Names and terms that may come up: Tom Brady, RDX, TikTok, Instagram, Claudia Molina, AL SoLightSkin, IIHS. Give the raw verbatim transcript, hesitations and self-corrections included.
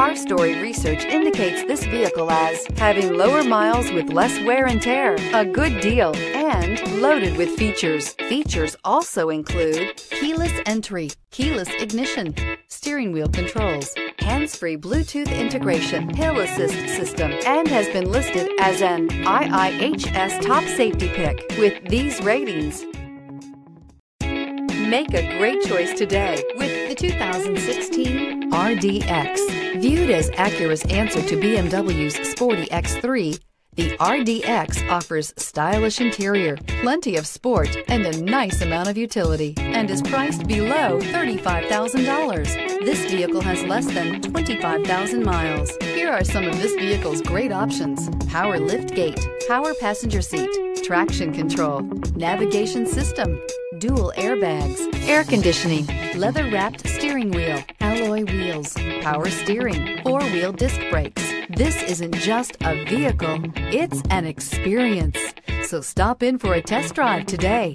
Car Story research indicates this vehicle as having lower miles with less wear and tear, a good deal, and loaded with features. Features also include keyless entry, keyless ignition, steering wheel controls, hands-free Bluetooth integration, hill assist system, and has been listed as an I I H S top safety pick with these ratings. Make a great choice today with the two thousand sixteen R D X. Viewed as Acura's answer to B M W's sporty X three, the R D X offers stylish interior, plenty of sport, and a nice amount of utility, and is priced below thirty-five thousand dollars. This vehicle has less than twenty-five thousand miles. Here are some of this vehicle's great options: power lift gate, power passenger seat, traction control, navigation system, dual airbags, air conditioning, leather-wrapped steering wheel, alloy wheels, power steering, four-wheel disc brakes. This isn't just a vehicle, it's an experience. So stop in for a test drive today.